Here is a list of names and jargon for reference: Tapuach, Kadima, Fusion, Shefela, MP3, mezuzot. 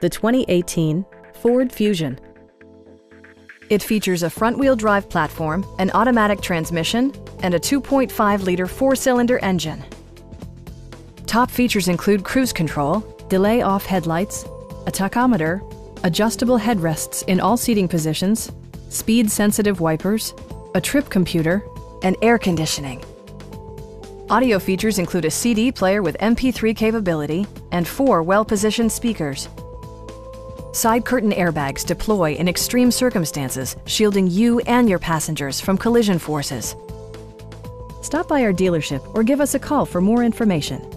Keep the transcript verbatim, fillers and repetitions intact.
the twenty eighteen Ford Fusion. It features a front-wheel drive platform, an automatic transmission, and a two point five liter four-cylinder engine. Top features include cruise control, delay-off headlights, a tachometer, adjustable headrests in all seating positions, speed-sensitive wipers, a trip computer, and air conditioning. Audio features include a C D player with M P three capability and four well-positioned speakers. Side curtain airbags deploy in extreme circumstances, shielding you and your passengers from collision forces. Stop by our dealership or give us a call for more information.